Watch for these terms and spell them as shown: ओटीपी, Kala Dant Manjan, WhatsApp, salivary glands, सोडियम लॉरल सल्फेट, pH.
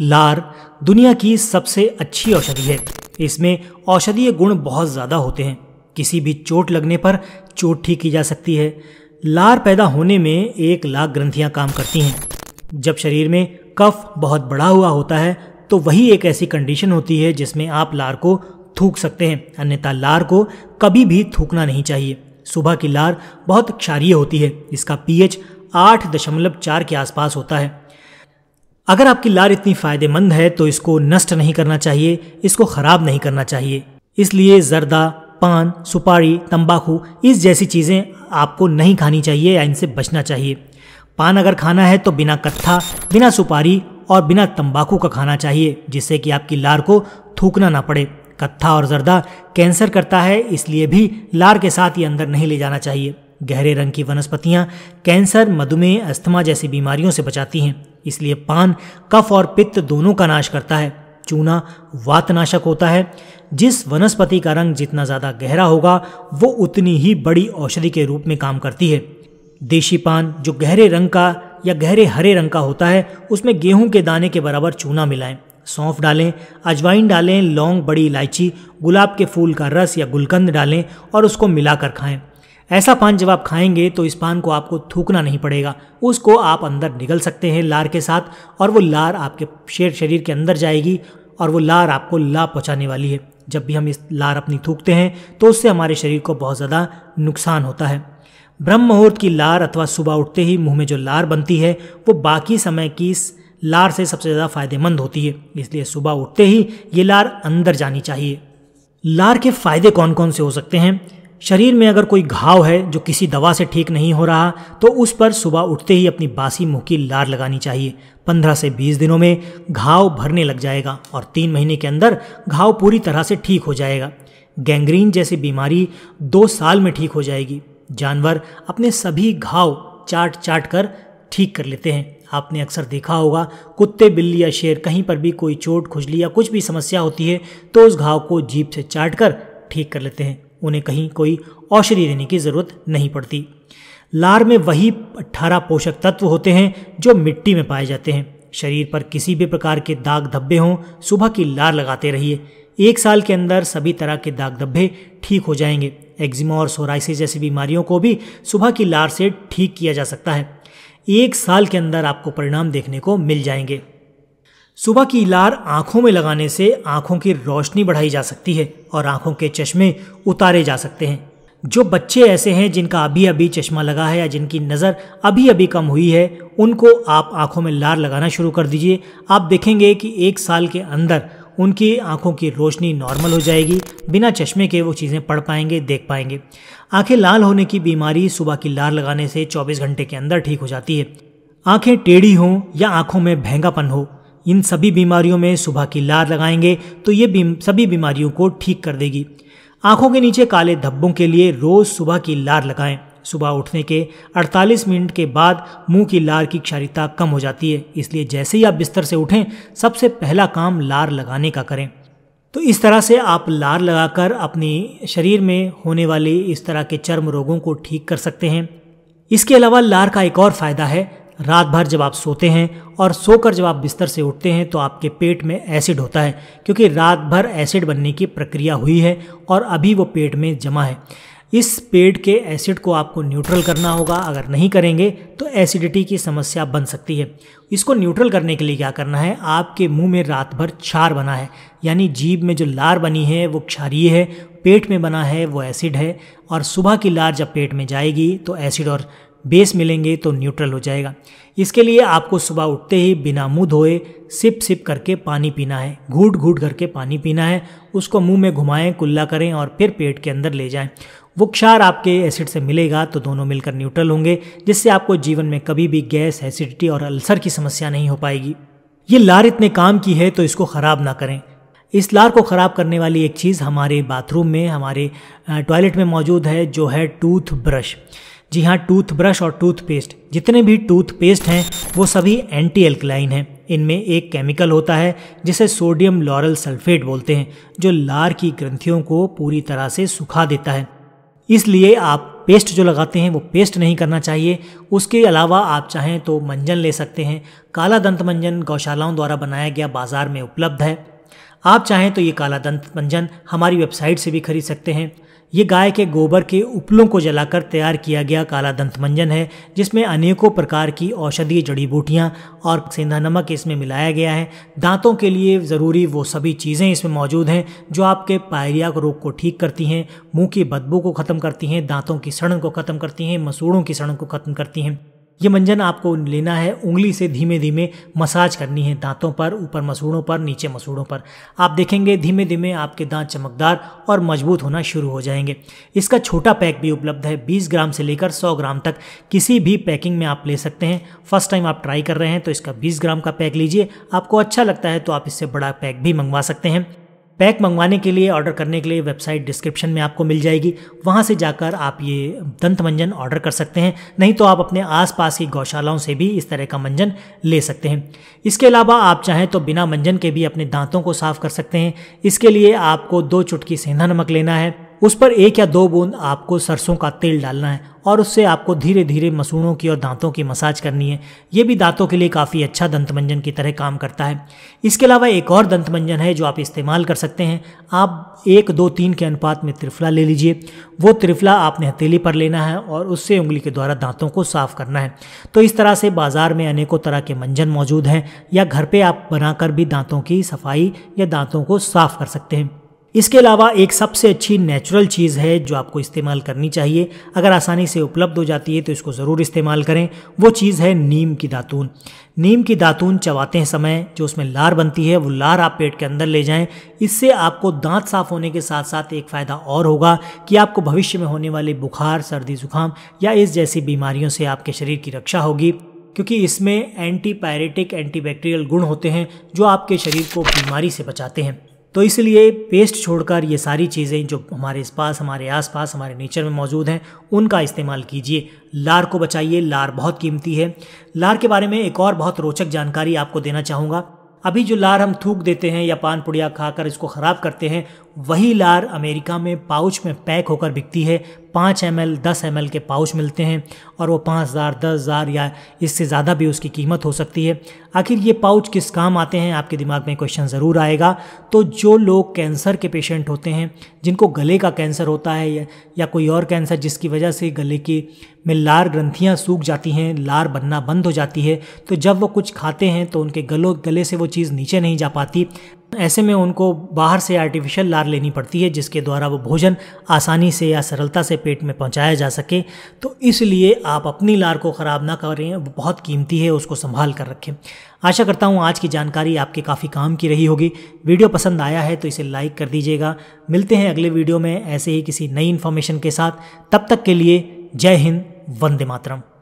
लार दुनिया की सबसे अच्छी औषधि है। इसमें औषधीय गुण बहुत ज़्यादा होते हैं। किसी भी चोट लगने पर चोट ठीक की जा सकती है। लार पैदा होने में 1,00,000 ग्रंथियां काम करती हैं। जब शरीर में कफ बहुत बढ़ा हुआ होता है तो वही एक ऐसी कंडीशन होती है जिसमें आप लार को थूक सकते हैं, अन्यथा लार को कभी भी थूकना नहीं चाहिए। सुबह की लार बहुत क्षारीय होती है। इसका pH 8.4 के आसपास होता है। अगर आपकी लार इतनी फ़ायदेमंद है तो इसको नष्ट नहीं करना चाहिए, इसको ख़राब नहीं करना चाहिए। इसलिए जर्दा, पान, सुपारी, तंबाकू इस जैसी चीज़ें आपको नहीं खानी चाहिए या इनसे बचना चाहिए। पान अगर खाना है तो बिना कत्था, बिना सुपारी और बिना तंबाकू का खाना चाहिए, जिससे कि आपकी लार को थूकना ना पड़े। कत्था और जर्दा कैंसर करता है, इसलिए भी लार के साथ ये अंदर नहीं ले जाना चाहिए। गहरे रंग की वनस्पतियाँ कैंसर, मधुमेह, अस्थमा जैसी बीमारियों से बचाती हैं। इसलिए पान कफ और पित्त दोनों का नाश करता है। चूना वातनाशक होता है। जिस वनस्पति का रंग जितना ज़्यादा गहरा होगा वो उतनी ही बड़ी औषधि के रूप में काम करती है। देशी पान जो गहरे रंग का या गहरे हरे रंग का होता है, उसमें गेहूं के दाने के बराबर चूना मिलाएं, सौंफ डालें, अजवाइन डालें, लौंग, बड़ी इलायची, गुलाब के फूल का रस या गुलकंद डालें और उसको मिलाकर खाएं। ऐसा पान जब आप खाएंगे तो इस पान को आपको थूकना नहीं पड़ेगा। उसको आप अंदर निगल सकते हैं लार के साथ, और वो लार आपके शरीर के अंदर जाएगी और वो लार आपको लाभ पहुँचाने वाली है। जब भी हम इस लार अपनी थूकते हैं तो उससे हमारे शरीर को बहुत ज़्यादा नुकसान होता है। ब्रह्म मुहूर्त की लार अथवा सुबह उठते ही मुंह में जो लार बनती है वो बाकी समय की लार से सबसे ज़्यादा फायदेमंद होती है। इसलिए सुबह उठते ही ये लार अंदर जानी चाहिए। लार के फायदे कौन कौन से हो सकते हैं? शरीर में अगर कोई घाव है जो किसी दवा से ठीक नहीं हो रहा तो उस पर सुबह उठते ही अपनी बासी मुंह की लार लगानी चाहिए। 15 से 20 दिनों में घाव भरने लग जाएगा और 3 महीने के अंदर घाव पूरी तरह से ठीक हो जाएगा। गैंग्रीन जैसी बीमारी 2 साल में ठीक हो जाएगी। जानवर अपने सभी घाव चाट चाट कर ठीक कर लेते हैं। आपने अक्सर देखा होगा कुत्ते, बिल्ली या शेर कहीं पर भी कोई चोट, खुजली या कुछ भी समस्या होती है तो उस घाव को जीभ से चाट कर ठीक कर लेते हैं। उन्हें कहीं कोई औषधि देने की ज़रूरत नहीं पड़ती। लार में वही 18 पोषक तत्व होते हैं जो मिट्टी में पाए जाते हैं। शरीर पर किसी भी प्रकार के दाग धब्बे हों, सुबह की लार लगाते रहिए। 1 साल के अंदर सभी तरह के दाग धब्बे ठीक हो जाएंगे। एक्जिमा और सोराइसिस जैसी बीमारियों को भी सुबह की लार से ठीक किया जा सकता है। 1 साल के अंदर आपको परिणाम देखने को मिल जाएंगे। सुबह की लार आँखों में लगाने से आँखों की रोशनी बढ़ाई जा सकती है और आँखों के चश्मे उतारे जा सकते हैं। जो बच्चे ऐसे हैं जिनका अभी अभी चश्मा लगा है या जिनकी नज़र अभी अभी कम हुई है, उनको आप आँखों में लार लगाना शुरू कर दीजिए। आप देखेंगे कि 1 साल के अंदर उनकी आँखों की रोशनी नॉर्मल हो जाएगी। बिना चश्मे के वो चीज़ें पढ़ पाएंगे, देख पाएंगे। आँखें लाल होने की बीमारी सुबह की लार लगाने से 24 घंटे के अंदर ठीक हो जाती है। आँखें टेढ़ी हों या आँखों में भेंगापन हो, इन सभी बीमारियों में सुबह की लार लगाएंगे तो ये सभी बीमारियों को ठीक कर देगी। आँखों के नीचे काले धब्बों के लिए रोज़ सुबह की लार लगाएं। सुबह उठने के 48 मिनट के बाद मुंह की लार की क्षारीयता कम हो जाती है। इसलिए जैसे ही आप बिस्तर से उठें सबसे पहला काम लार लगाने का करें। तो इस तरह से आप लार लगाकर अपने शरीर में होने वाले इस तरह के चर्म रोगों को ठीक कर सकते हैं। इसके अलावा लार का एक और फ़ायदा है, रात भर जब आप सोते हैं और सोकर जब आप बिस्तर से उठते हैं तो आपके पेट में एसिड होता है, क्योंकि रात भर एसिड बनने की प्रक्रिया हुई है और अभी वो पेट में जमा है। इस पेट के एसिड को आपको न्यूट्रल करना होगा। अगर नहीं करेंगे तो एसिडिटी की समस्या बन सकती है। इसको न्यूट्रल करने के लिए क्या करना है, आपके मुंह में रात भर क्षार बना है, यानी जीभ में जो लार बनी है वो क्षारीय है, पेट में बना है वो एसिड है, और सुबह की लार जब पेट में जाएगी तो एसिड और बेस मिलेंगे तो न्यूट्रल हो जाएगा। इसके लिए आपको सुबह उठते ही बिना मुंह धोए सिप सिप करके पानी पीना है, घूट घूट करके पानी पीना है। उसको मुंह में घुमाएं, कुल्ला करें और फिर पेट के अंदर ले जाएं। वो क्षार आपके एसिड से मिलेगा तो दोनों मिलकर न्यूट्रल होंगे, जिससे आपको जीवन में कभी भी गैस, एसिडिटी और अल्सर की समस्या नहीं हो पाएगी। ये लार इतने काम की है तो इसको ख़राब ना करें। इस लार को ख़राब करने वाली एक चीज़ हमारे बाथरूम में, हमारे टॉयलेट में मौजूद है, जो है टूथब्रश। जी हाँ, टूथब्रश और टूथपेस्ट। जितने भी टूथपेस्ट हैं वो सभी एंटी एल्कलाइन हैं। इनमें एक केमिकल होता है जिसे सोडियम लॉरल सल्फेट बोलते हैं, जो लार की ग्रंथियों को पूरी तरह से सुखा देता है। इसलिए आप पेस्ट जो लगाते हैं वो पेस्ट नहीं करना चाहिए। उसके अलावा आप चाहें तो मंजन ले सकते हैं। काला दंत मंजन गौशालाओं द्वारा बनाया गया बाज़ार में उपलब्ध है। आप चाहें तो ये काला दंत मंजन हमारी वेबसाइट से भी खरीद सकते हैं। ये गाय के गोबर के उपलों को जलाकर तैयार किया गया काला दंत मंजन है, जिसमें अनेकों प्रकार की औषधीय जड़ी बूटियाँ और सेंधा नमक इसमें मिलाया गया है। दांतों के लिए ज़रूरी वो सभी चीज़ें इसमें मौजूद हैं जो आपके पायरिया रोग को ठीक करती हैं, मुंह की बदबू को ख़त्म करती हैं, दांतों की सड़न को ख़त्म करती हैं, मसूड़ों की सड़न को ख़त्म करती हैं। ये मंजन आपको लेना है, उंगली से धीमे धीमे मसाज करनी है दांतों पर, ऊपर मसूड़ों पर, नीचे मसूड़ों पर। आप देखेंगे धीमे धीमे आपके दांत चमकदार और मजबूत होना शुरू हो जाएंगे। इसका छोटा पैक भी उपलब्ध है, 20 ग्राम से लेकर 100 ग्राम तक किसी भी पैकिंग में आप ले सकते हैं। फर्स्ट टाइम आप ट्राई कर रहे हैं तो इसका 20 ग्राम का पैक लीजिए। आपको अच्छा लगता है तो आप इससे बड़ा पैक भी मंगवा सकते हैं। पैक मंगवाने के लिए, ऑर्डर करने के लिए वेबसाइट डिस्क्रिप्शन में आपको मिल जाएगी, वहाँ से जाकर आप ये दंत मंजन ऑर्डर कर सकते हैं। नहीं तो आप अपने आसपास की गौशालाओं से भी इस तरह का मंजन ले सकते हैं। इसके अलावा आप चाहें तो बिना मंजन के भी अपने दांतों को साफ कर सकते हैं। इसके लिए आपको 2 चुटकी सेंधा नमक लेना है, उस पर 1 या 2 बूंद आपको सरसों का तेल डालना है और उससे आपको धीरे धीरे मसूड़ों की और दांतों की मसाज करनी है। ये भी दांतों के लिए काफ़ी अच्छा दंत मंजन की तरह काम करता है। इसके अलावा एक और दंत मंजन है जो आप इस्तेमाल कर सकते हैं। आप 1, 2, 3 के अनुपात में त्रिफला ले लीजिए। वो त्रिफला आपने हथेली पर लेना है और उससे उंगली के द्वारा दांतों को साफ करना है। तो इस तरह से बाजार में अनेकों तरह के मंजन मौजूद हैं, या घर पर आप बनाकर भी दांतों की सफाई या दांतों को साफ कर सकते हैं। इसके अलावा एक सबसे अच्छी नेचुरल चीज़ है जो आपको इस्तेमाल करनी चाहिए। अगर आसानी से उपलब्ध हो जाती है तो इसको ज़रूर इस्तेमाल करें। वो चीज़ है नीम की दातून। नीम की दातून चबाते हैं समय जो उसमें लार बनती है, वो लार आप पेट के अंदर ले जाएं। इससे आपको दांत साफ होने के साथ साथ एक फ़ायदा और होगा कि आपको भविष्य में होने वाले बुखार, सर्दी, जुकाम या इस जैसी बीमारियों से आपके शरीर की रक्षा होगी, क्योंकि इसमें एंटीपायरेटिक, एंटीबैक्टीरियल गुण होते हैं जो आपके शरीर को बीमारी से बचाते हैं। तो इसलिए पेस्ट छोड़कर ये सारी चीज़ें जो हमारे आसपास, हमारे नेचर में मौजूद हैं, उनका इस्तेमाल कीजिए। लार को बचाइए, लार बहुत कीमती है। लार के बारे में एक और बहुत रोचक जानकारी आपको देना चाहूँगा। अभी जो लार हम थूक देते हैं या पान पुड़िया खाकर इसको ख़राब करते हैं, वही लार अमेरिका में पाउच में पैक होकर बिकती है। 5 ml, 10 ml के पाउच मिलते हैं और वो 5000, 10000 या इससे ज़्यादा भी उसकी कीमत हो सकती है। आखिर ये पाउच किस काम आते हैं, आपके दिमाग में क्वेश्चन ज़रूर आएगा। तो जो लोग कैंसर के पेशेंट होते हैं, जिनको गले का कैंसर होता है या कोई और कैंसर जिसकी वजह से गले की में लार ग्रंथियाँ सूख जाती हैं, लार बनना बंद हो जाती है, तो जब वो कुछ खाते हैं तो उनके गले से वो चीज़ नीचे नहीं जा पाती। ऐसे में उनको बाहर से आर्टिफिशियल लार लेनी पड़ती है, जिसके द्वारा वो भोजन आसानी से या सरलता से पेट में पहुंचाया जा सके। तो इसलिए आप अपनी लार को ख़राब ना करें, वो बहुत कीमती है, उसको संभाल कर रखें। आशा करता हूं आज की जानकारी आपके काफ़ी काम की रही होगी। वीडियो पसंद आया है तो इसे लाइक कर दीजिएगा। मिलते हैं अगले वीडियो में ऐसे ही किसी नई इन्फॉर्मेशन के साथ। तब तक के लिए जय हिंद, वंदे मातरम।